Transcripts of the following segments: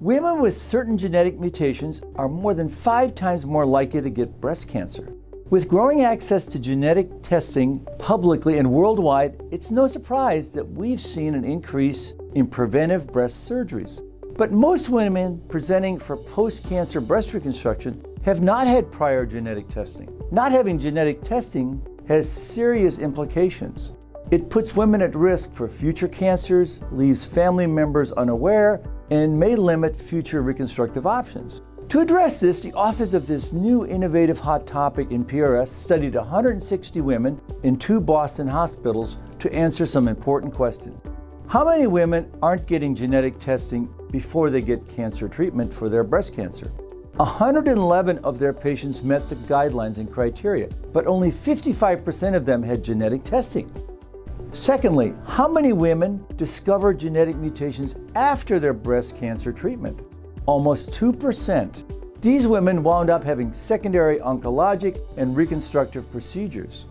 Women with certain genetic mutations are more than 5 times more likely to get breast cancer. With growing access to genetic testing publicly and worldwide, it's no surprise that we've seen an increase in preventive breast surgeries. But most women presenting for post-cancer breast reconstruction have not had prior genetic testing. Not having genetic testing has serious implications. It puts women at risk for future cancers, leaves family members unaware, and may limit future reconstructive options. To address this, the authors of this new innovative hot topic in PRS studied 160 women in 2 Boston hospitals to answer some important questions. How many women aren't getting genetic testing before they get cancer treatment for their breast cancer? 111 of their patients met the guidelines and criteria, but only 55% of them had genetic testing. Secondly, how many women discover genetic mutations after their breast cancer treatment? Almost 2%. These women wound up having secondary oncologic and reconstructive procedures.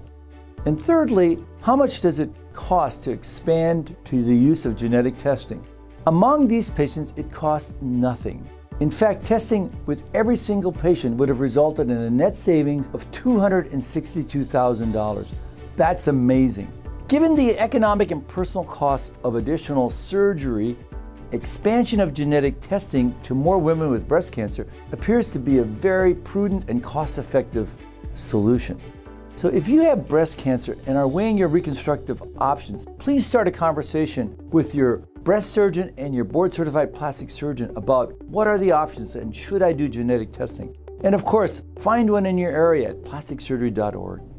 And thirdly, how much does it cost to expand to the use of genetic testing? Among these patients, it cost nothing. In fact, testing with every single patient would have resulted in a net savings of $262,000. That's amazing. Given the economic and personal costs of additional surgery, expansion of genetic testing to more women with breast cancer appears to be a very prudent and cost-effective solution. So if you have breast cancer and are weighing your reconstructive options, please start a conversation with your breast surgeon and your board-certified plastic surgeon about what are the options and should I do genetic testing? And of course, find one in your area at plasticsurgery.org.